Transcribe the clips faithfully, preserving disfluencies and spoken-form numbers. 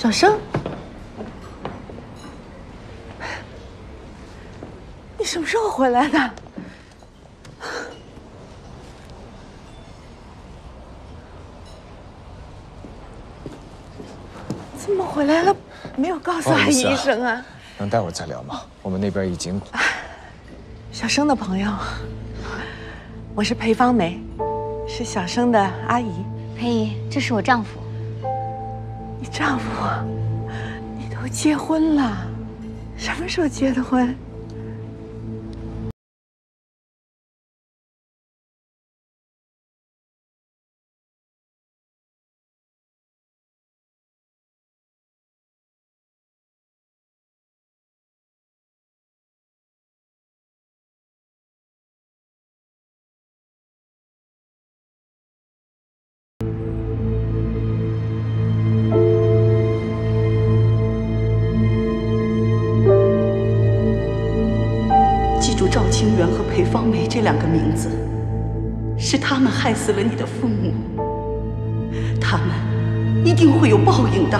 小生，你什么时候回来的？怎么回来了？没有告诉阿姨一声啊？能待会儿再聊吗？我们那边已经……小生的朋友，我是裴方梅，是小生的阿姨。裴姨，这是我丈夫。 你丈夫，你都结婚了，什么时候结的婚？这两个名字，是他们害死了你的父母，他们一定会有报应的。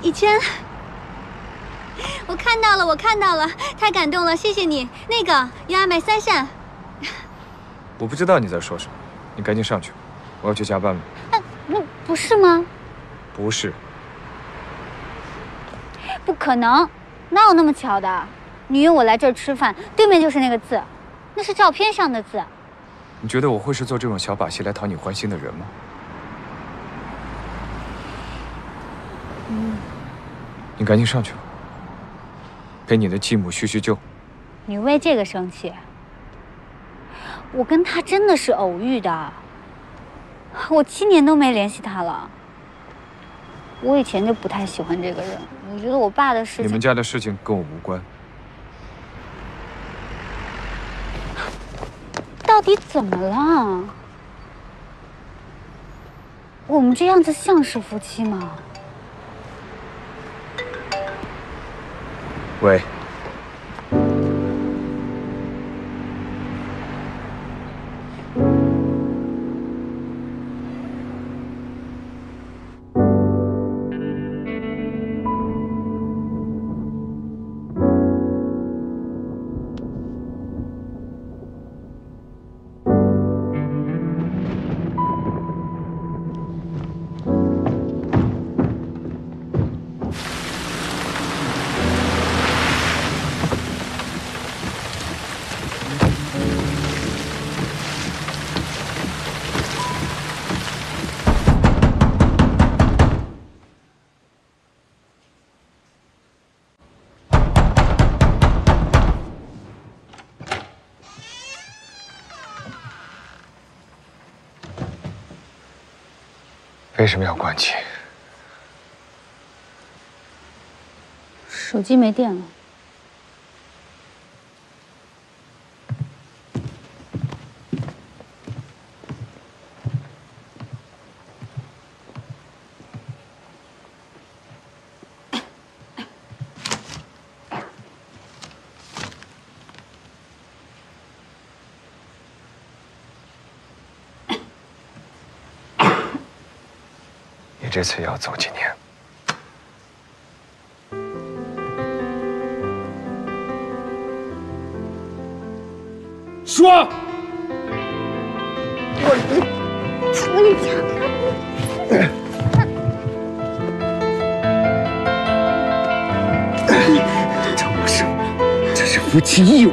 以琛，我看到了，我看到了，太感动了，谢谢你。那个，you are my sunshine。我不知道你在说什么，你赶紧上去，我要去加班了。啊，不，不是吗？不是。不可能，哪有那么巧的？你约我来这儿吃饭，对面就是那个字，那是照片上的字。你觉得我会是做这种小把戏来讨你欢心的人吗？ 你赶紧上去吧，陪你的继母叙叙旧。你为这个生气？我跟他真的是偶遇的，我七年都没联系他了。我以前就不太喜欢这个人，我觉得我爸的事情……你们家的事情跟我无关。到底怎么了？我们这样子像是夫妻吗？ 喂，为什么要关机？手机没电了。你这次要走几年？说！我你讲。这不是，这是夫妻义务。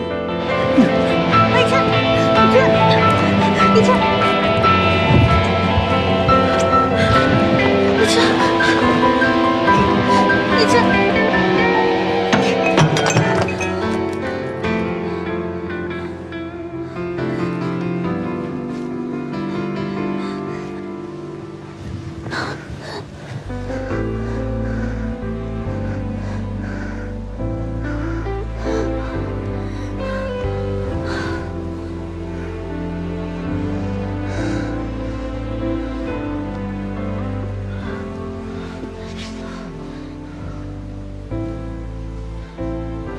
魏琛，你这。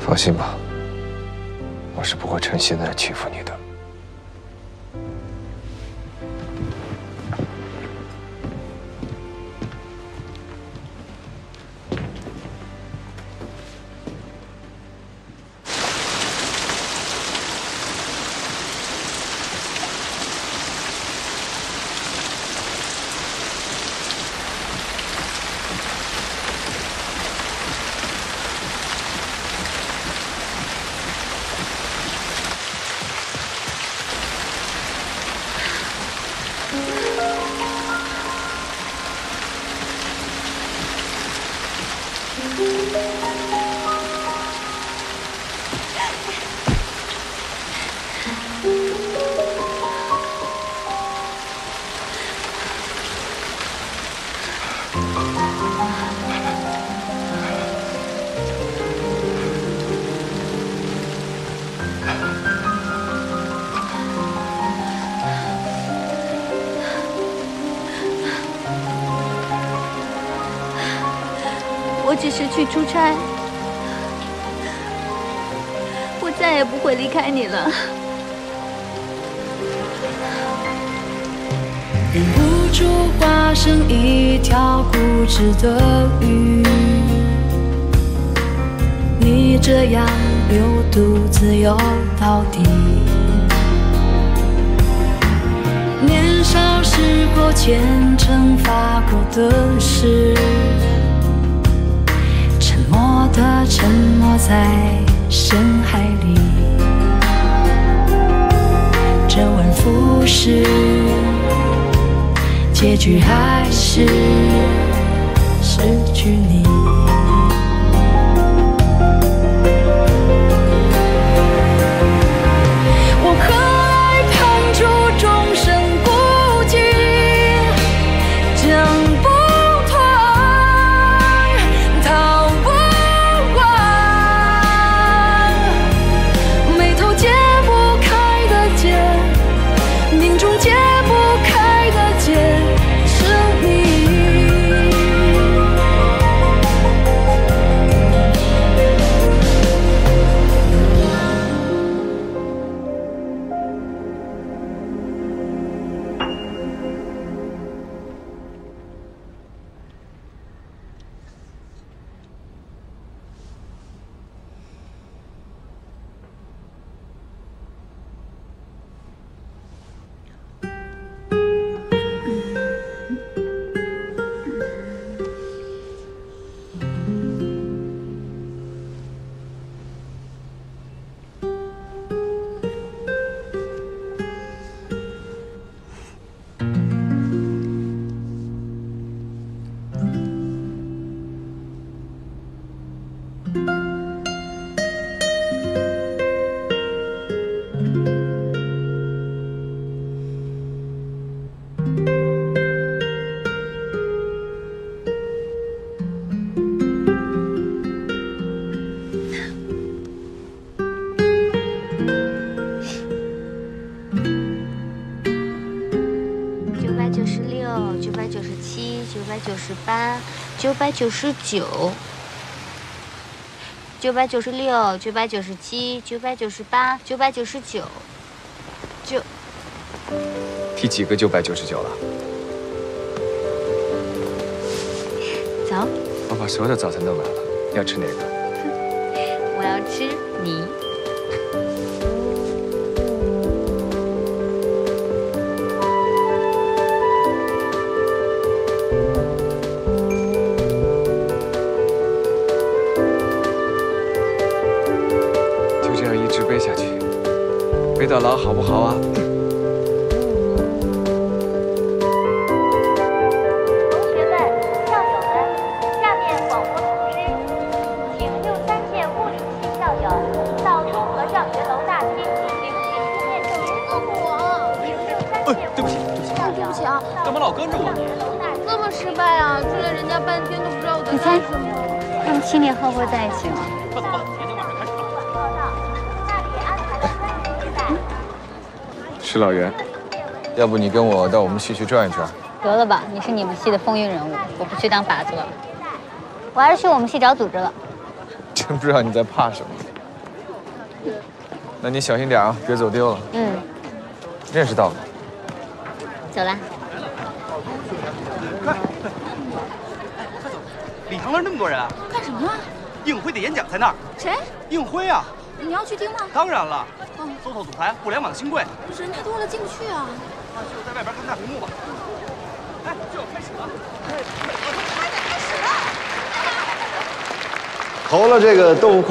放心吧，我是不会趁现在欺负你的。 只是去出差，我再也不会离开你了。忍不住化身一条固执的鱼，你这样流独自游到底。年少时候虔诚发过的誓。 的沉没在深海里，周而复始，结局还是失去你。我何来判处众生孤寂？挣不。 九百九十九，九百九十六，九百九十七，九百九十八，九百九十九，九。第几个九百九十九了？早。我把所有的早餐都买了，要吃哪个？我要吃你。 没到老好不好啊？同学们、校友们，下面广播通知：请六三届物理系校友到中和教学楼大厅领取书面证明。我，请六三届物理系校友，对不起啊，干嘛老跟着我？这么失败啊！追了人家半天都不知道我在干什么。他们七年后会在一起吗？快走吧。 是老袁，要不你跟我到我们系去转一转？得了吧，你是你们系的风云人物，我不去当靶子了，我还是去我们系找组织了。真不知道你在怕什么。嗯。那你小心点啊，别走丢了。嗯。认识到了。走了。快！快走！礼堂外那么多人啊！干什么啊？应辉的演讲在那儿。谁？应辉啊。你要去听吗？当然了。嗯。搜搜组团，互联网新贵。人太多了，进不去啊。那就在外边看大屏幕吧。哎，就要开始了。开始了！投了这个动物。